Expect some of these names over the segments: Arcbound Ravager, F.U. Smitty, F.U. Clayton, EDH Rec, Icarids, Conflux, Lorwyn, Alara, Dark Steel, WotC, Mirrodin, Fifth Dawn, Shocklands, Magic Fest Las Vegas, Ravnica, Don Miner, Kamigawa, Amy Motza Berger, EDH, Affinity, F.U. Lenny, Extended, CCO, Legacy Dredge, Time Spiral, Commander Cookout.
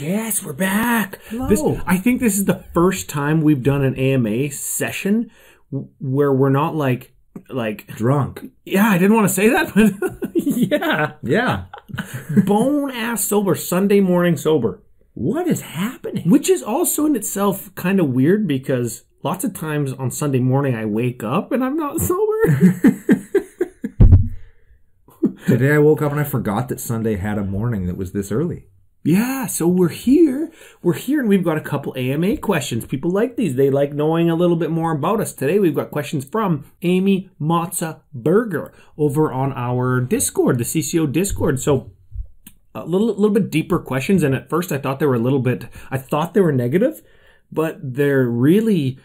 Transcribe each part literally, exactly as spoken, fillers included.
Yes, we're back. Hello. This, I think this is the first time we've done an A M A session where we're not like like drunk. Yeah, I didn't want to say that, but yeah, yeah, bone ass sober, Sunday morning sober. What is happening? Which is also in itself kind of weird because lots of times on Sunday morning I wake up and I'm not sober. Today I woke up and I forgot that Sunday had a morning that was this early. Yeah, so we're here. We're here and we've got a couple A M A questions. People like these. They like knowing a little bit more about us. Today we've got questions from Amy Motza Berger over on our Discord, the C C O Discord. So a little, little bit deeper questions. And at first I thought they were a little bit, I thought they were negative, but they're really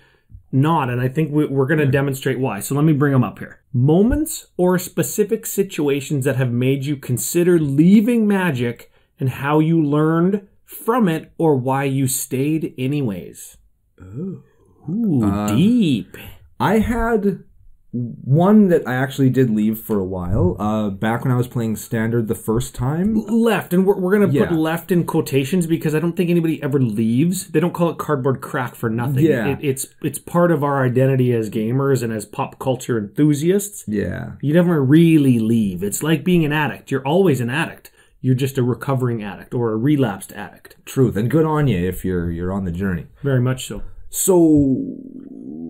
not. And I think we're going to demonstrate why. So let me bring them up here. Moments or specific situations that have made you consider leaving Magic and how you learned from it or why you stayed anyways. Ooh, Ooh uh, deep. I had one that I actually did leave for a while, uh, back when I was playing Standard the first time. Left, and we're, we're going to yeah. put left in quotations because I don't think anybody ever leaves. They don't call it cardboard crack for nothing. Yeah. It, it's it's part of our identity as gamers and as pop culture enthusiasts. Yeah. You never really leave. It's like being an addict. You're always an addict. You're just a recovering addict or a relapsed addict. Truth, and good on you if you're you're on the journey. Very much so. So,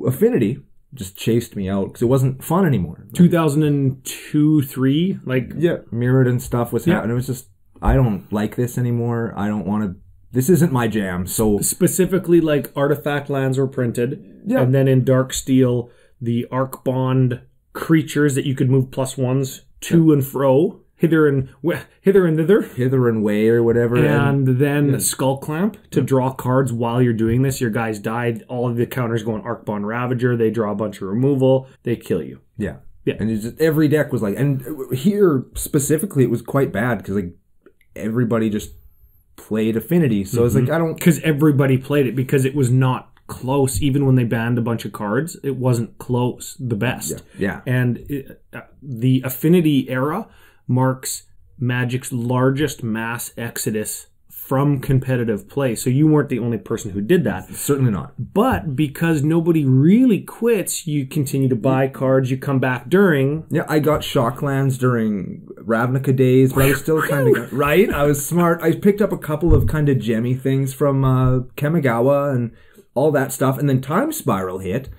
Affinity just chased me out because it wasn't fun anymore. Like, two thousand two, three, like yeah, Mirrodin stuff was yeah. happening. It was just I don't like this anymore. I don't want to. This isn't my jam. So specifically, like artifact lands were printed, yeah. and then in Dark Steel, the Arcbound creatures that you could move plus ones to yeah. and fro. Hither and hither and thither, hither and way or whatever, and, and then yeah. skull clamp to draw cards while you're doing this. Your guys died. All of the counters go on Arcbound Ravager. They draw a bunch of removal. They kill you. Yeah, yeah. And it's just, every deck was like, and here specifically, it was quite bad because like everybody just played Affinity. So mm-hmm. it's like I don't because everybody played it because it was not close. Even when they banned a bunch of cards, it wasn't close. The best. Yeah. yeah. And it, uh, the Affinity era marks Magic's largest mass exodus from competitive play. So you weren't the only person who did that. Certainly not. But because nobody really quits, you continue to buy cards, you come back during. Yeah, I got Shocklands during Ravnica days, but I was still kind of, right? I was smart. I picked up a couple of kind of gemmy things from uh, Kamigawa and all that stuff. And then Time Spiral hit.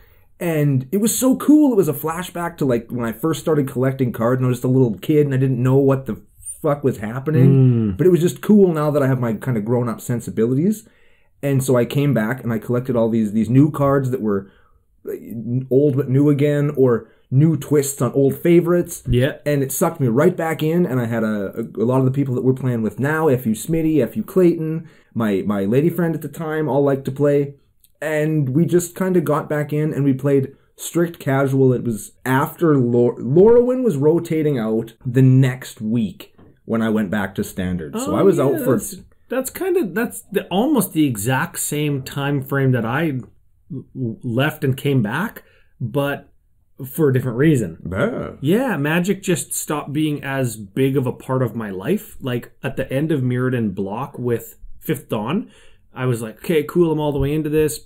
And it was so cool. It was a flashback to like when I first started collecting cards and I was just a little kid and I didn't know what the fuck was happening. Mm. But it was just cool now that I have my kind of grown-up sensibilities. And so I came back and I collected all these these new cards that were old but new again or new twists on old favorites. Yeah. And it sucked me right back in and I had a, a, a lot of the people that we're playing with now, F U Smitty, F U Clayton, my, my lady friend at the time all liked to play. And we just kind of got back in and we played strict casual. It was after Lorwyn was rotating out the next week when I went back to Standard. Oh, so I was yeah, out for... That's, that's kind of... That's the, almost the exact same time frame that I left and came back, but for a different reason. Yeah. yeah, Magic just stopped being as big of a part of my life. Like at the end of Mirrodin block with Fifth Dawn, I was like, okay, cool, I'm all the way into this.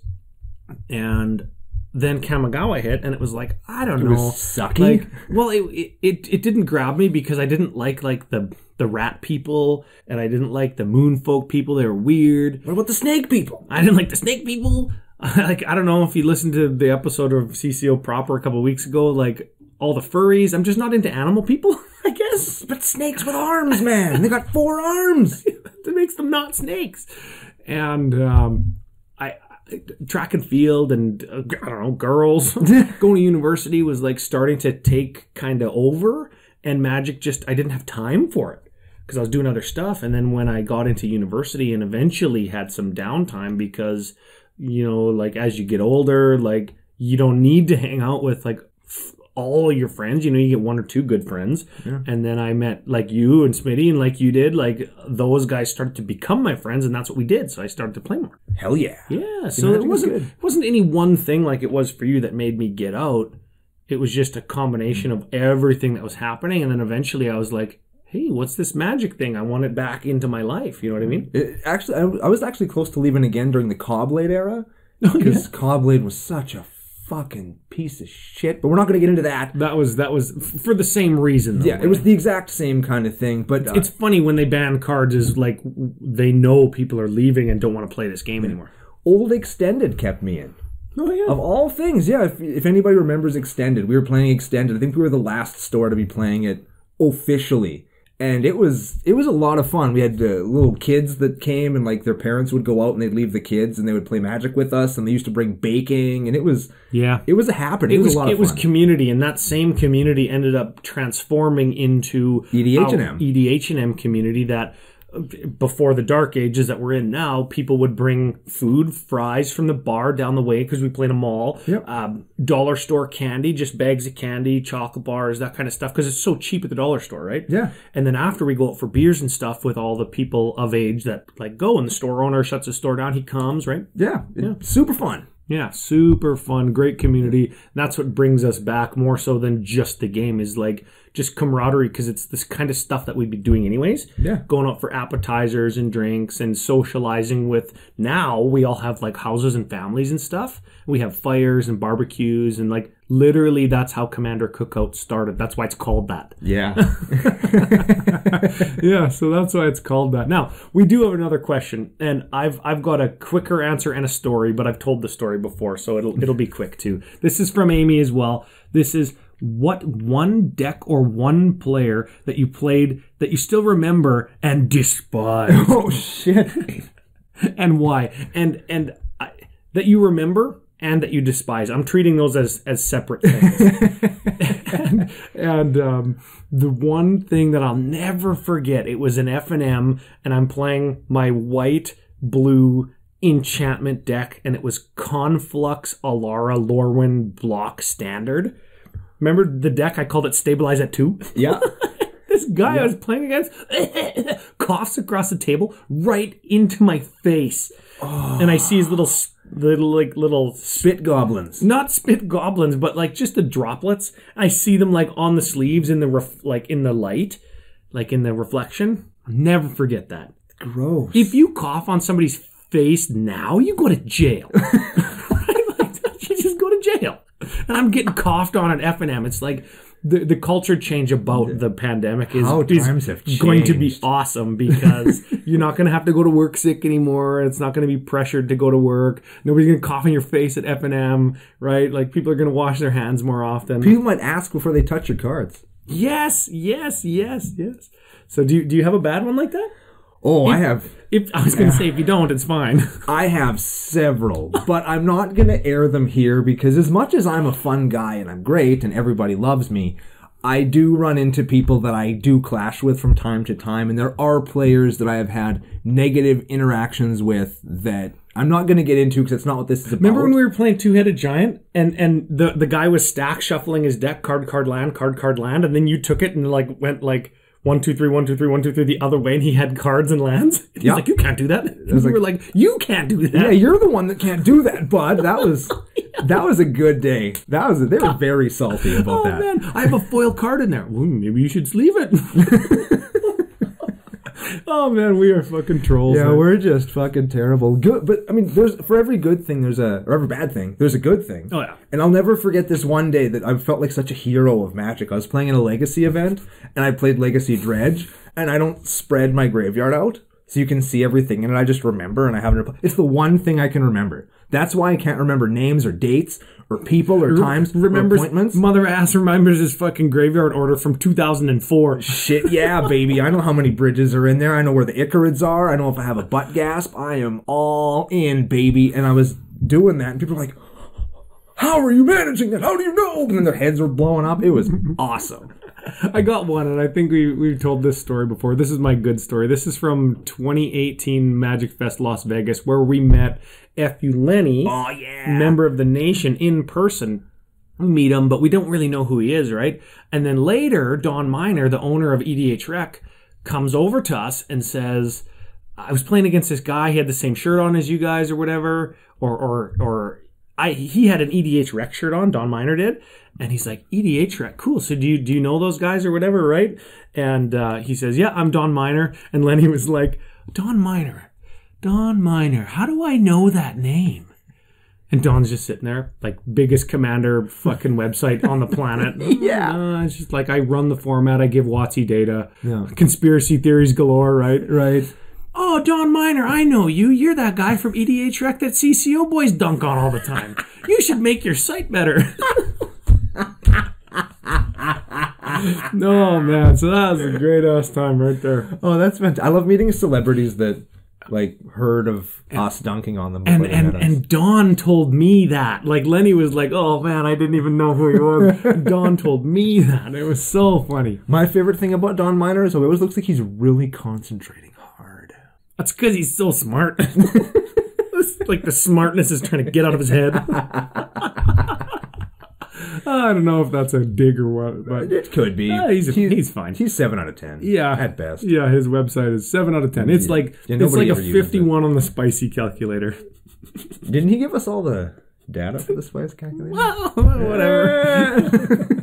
And then Kamigawa hit, and it was like, I don't it know. It was sucky. Like, well, it, it it didn't grab me because I didn't like like the, the rat people, and I didn't like the moonfolk people. They were weird. What about the snake people? I didn't like the snake people. Like, I don't know if you listened to the episode of C C O Proper a couple weeks ago, like all the furries. I'm just not into animal people, I guess. But snakes with arms, man. They got four arms. That makes them not snakes. And um, I, I track and field and uh, I don't know girls going to university was like starting to take kind of over, and Magic just I didn't have time for it because I was doing other stuff. And then when I got into university and eventually had some downtime because you know like as you get older like you don't need to hang out with like all your friends, you know, you get one or two good friends. Yeah. And then I met like you and Smitty and like you did, like those guys started to become my friends and that's what we did. So I started to play more. Hell yeah. Yeah. So it wasn't, it wasn't any one thing like it was for you that made me get out. It was just a combination of everything that was happening. And then eventually I was like, hey, what's this magic thing? I want it back into my life. You know what I mean? It, actually, I, I was actually close to leaving again during the Cobblade era. Because yeah. Cobblade was such a fucking piece of shit. But we're not going to get into that. That was that was for the same reason. Though, yeah, right? It was the exact same kind of thing. But uh, it's funny when they ban cards is like they know people are leaving and don't want to play this game yeah. anymore. Old Extended kept me in. Oh, yeah. Of all things, yeah. If, if anybody remembers Extended, we were playing Extended. I think we were the last store to be playing it officially. And it was it was a lot of fun. We had uh, little kids that came, and like their parents would go out, and they'd leave the kids, and they would play Magic with us. And they used to bring baking, and it was yeah, it was a happening. It, it was a lot of fun. It was community, and that same community ended up transforming into E D H and M E D H and M community that. Before the dark ages that we're in now, people would bring food, fries from the bar down the way because we played a mall. Yep. Um, dollar store candy, just bags of candy, chocolate bars, that kind of stuff because it's so cheap at the dollar store, right? Yeah. And then after we go out for beers and stuff with all the people of age that like go and the store owner shuts the store down, he comes, right? Yeah. Yeah. Super fun. Yeah, super fun, great community. That's what brings us back more so than just the game is like just camaraderie because it's this kind of stuff that we'd be doing anyways. Yeah. Going out for appetizers and drinks and socializing with now we all have like houses and families and stuff. We have fires and barbecues and like literally that's how Commander Cookout started. That's why it's called that. Yeah. Yeah, so that's why it's called that. Now, we do have another question and I've I've got a quicker answer and a story, but I've told the story before, so it'll it'll be quick too. This is from Amy as well. This is what one deck or one player that you played that you still remember and despise. Oh shit. And why? And and I, that you remember and that you despise. I'm treating those as, as separate things. and and um, the one thing that I'll never forget, it was an F and M, and I'm playing my white-blue enchantment deck, and it was Conflux, Alara, Lorwyn, Block, Standard. Remember the deck? I called it Stabilize at two? Yeah. This guy yeah. I was playing against coughs across the table right into my face. Oh. And I see his little... Little like little spit goblins, not spit goblins, but like just the droplets. I see them like on the sleeves in the ref like in the light, like in the reflection. I'll never forget that. Gross. If you cough on somebody's face now, you go to jail. You just go to jail. And I'm getting coughed on at F and M. It's like the the culture change about the pandemic is, is going to be awesome because you're not going to have to go to work sick anymore. It's not going to be pressured to go to work. Nobody's going to cough in your face at F and M, right? Like people are going to wash their hands more often. People might ask before they touch your cards. Yes, yes, yes, yes. So do you, do you have a bad one like that? Oh, if, I have... If, I was going to say, if you don't, it's fine. I have several, but I'm not going to air them here because as much as I'm a fun guy and I'm great and everybody loves me, I do run into people that I do clash with from time to time, and there are players that I have had negative interactions with that I'm not going to get into because it's not what this is about. Remember when we were playing Two-Headed Giant and, and the, the guy was stack shuffling his deck, card, card, land, card, card, land, and then you took it and like went like... One, two, three, one, two, three, one, two, three, the other way, and he had cards and lands. He's yeah. like, you can't do that. And like, we were like, you can't do that. Yeah, you're the one that can't do that, bud. That was yeah. that was a good day. That was a, They were very salty about oh, that. Oh, man, I have a foil card in there. Well, maybe you should sleeve it. Oh, man, we are fucking trolls. Yeah, man. We're just fucking terrible. Good, but, I mean, there's for every good thing, there's a... Or every bad thing, there's a good thing. Oh, yeah. And I'll never forget this one day that I felt like such a hero of Magic. I was playing in a Legacy event, and I played Legacy Dredge, and I don't spread my graveyard out, so you can see everything, and I just remember, and I haven't... It's the one thing I can remember. That's why I can't remember names or dates or people or times remembers, or appointments. Mother ass remembers his fucking graveyard order from two thousand four. Shit, yeah, baby. I know how many bridges are in there. I know where the Icarids are. I know if I have a butt gasp. I am all in, baby. And I was doing that, and people were like, how are you managing that? How do you know? And then their heads were blowing up. It was awesome. I got one, and I think we, we've told this story before. This is my good story. This is from twenty eighteen Magic Fest Las Vegas, where we met F U Lenny, oh, yeah. member of the nation, in person. We meet him, but we don't really know who he is, right? And then later, Don Miner, the owner of E D H Rec, comes over to us and says, I was playing against this guy. He had the same shirt on as you guys or whatever, or or or... I he had an E D H Rec shirt on, Don Miner did, and he's like, E D H Rec, cool. So do you do you know those guys or whatever, right? And uh, he says, yeah, I'm Don Miner. And Lenny was like, Don Miner, Don Miner, how do I know that name? And Don's just sitting there, like, biggest commander fucking website on the planet. Yeah. Uh, it's just like, I run the format, I give WotC data. Yeah. Conspiracy theories galore, right? Right. Oh, Don Miner, I know you. You're that guy from E D H Rec that C C O boys dunk on all the time. You should make your site better. No, man. So that was a great-ass time right there. Oh, that's fantastic. I love meeting celebrities that... like heard of and, us dunking on them, and and, and Don told me that. Like Lenny was like, "Oh man, I didn't even know who he was." Don told me that. It was so funny. My favorite thing about Don Miner is it always looks like he's really concentrating hard. That's because he's so smart. Like the smartness is trying to get out of his head. I don't know if that's a dig or what, but it could be. Uh, he's, he's, he's fine. He's seven out of ten. Yeah, at best. Yeah, his website is seven out of ten. It's yeah. like yeah, it's like a fifty-one on the spicy calculator. Didn't he give us all the data for the spice calculator? Well, whatever.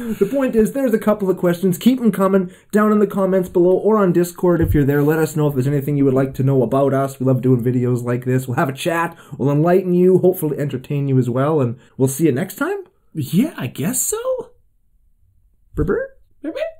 The point is, there's a couple of questions. Keep them coming down in the comments below or on Discord if you're there. Let us know if there's anything you would like to know about us. We love doing videos like this. We'll have a chat. We'll enlighten you, hopefully entertain you as well, and we'll see you next time? Yeah, I guess so. Brr-brr. Brr-brr.